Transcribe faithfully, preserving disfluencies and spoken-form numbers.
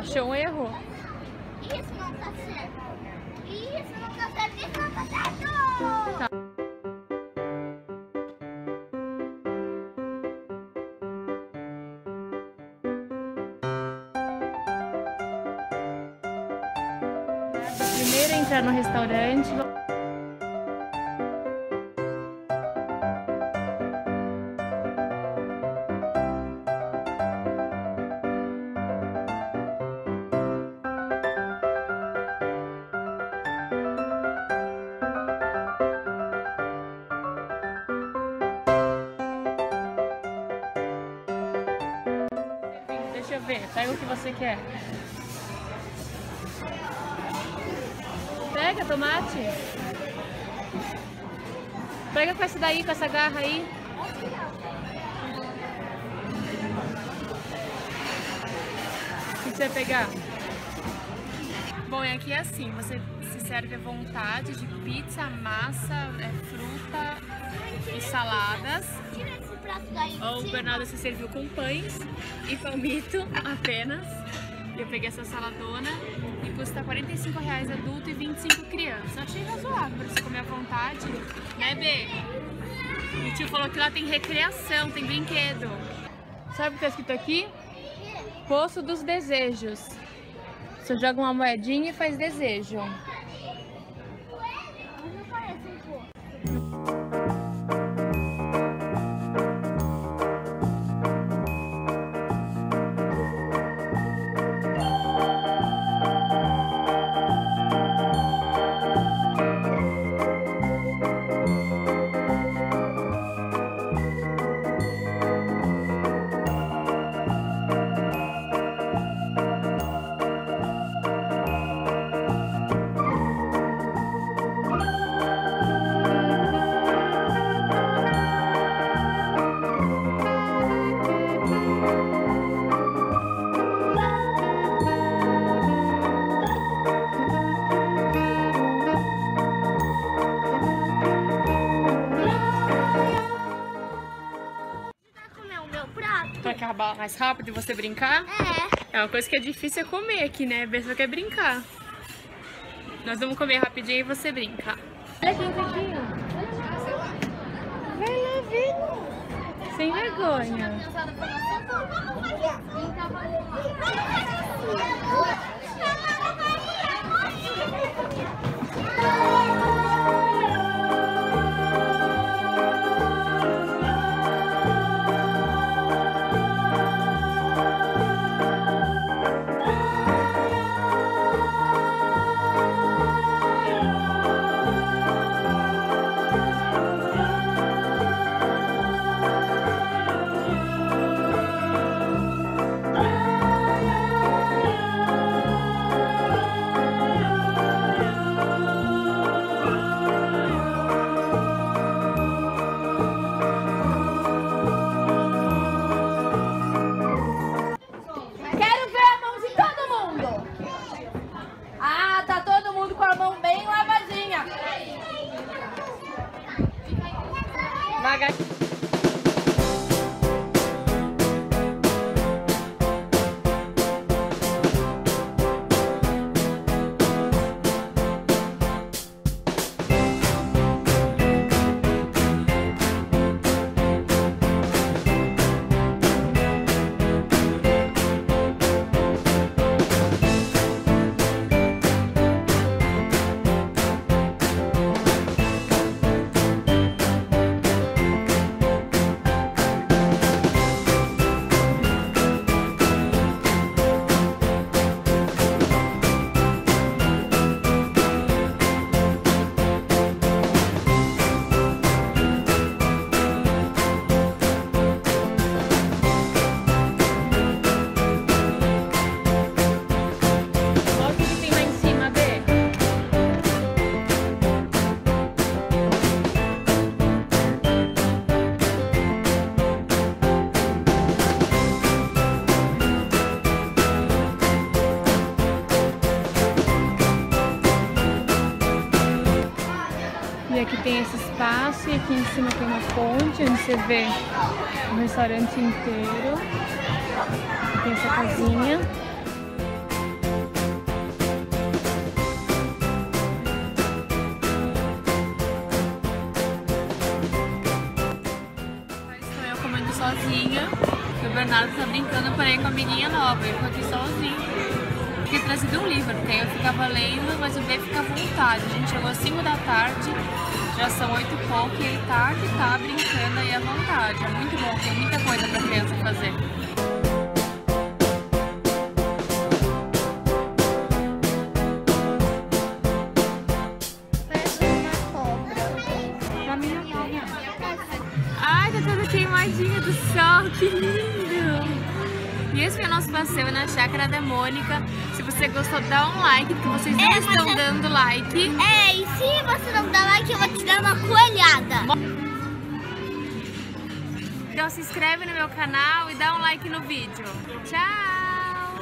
Achou um erro? Isso não tá certo. Isso não tá certo. Isso não tá certo. Tá. Primeiro entrar no restaurante. Deixa eu ver, pega o que você quer. Pega tomate. Pega com essa daí, com essa garra aí. O que você vai pegar? Bom, e aqui é assim, você se serve à vontade de pizza, massa, fruta e saladas. O Bernardo se serviu com pães e palmito apenas. Eu peguei essa saladona e custa quarenta e cinco reais adulto e vinte e cinco criança. Achei razoável pra você comer à vontade, né, Bê? O tio falou que lá tem recreação, tem brinquedo. Sabe o que tá escrito aqui? Poço dos Desejos. Você joga uma moedinha e faz desejo. Pra que a bala mais rápido e você brincar? É. É uma coisa que é difícil é comer aqui, né? Você só quer brincar. Nós vamos comer rapidinho e você brinca. Olha aqui, olha aqui, ó. Vai lá, vem. Sem vergonha. Aqui tem esse espaço e aqui em cima tem uma ponte onde você vê o restaurante inteiro. Tem essa casinha. sozinha. O Bernardo tá brincando para ir com a amiguinha nova, eu fico aqui sozinha. Eu tinha trazido um livro, porque eu ficava lendo, mas o B fica à vontade. A gente chegou às cinco da tarde, já são oito e pouco, e ele tá que tá brincando aí à vontade. É muito bom, tem muita coisa pra criança fazer. Pra mim não tem. Ai, tá toda queimadinha do sol, que lindo! E esse foi o nosso passeio na Chácara da Mônica. Se você gostou, dá um like, porque vocês não é, estão você... dando like. É, e se você não dá like, eu vou te dar uma coelhada. Então se inscreve no meu canal e dá um like no vídeo. Tchau!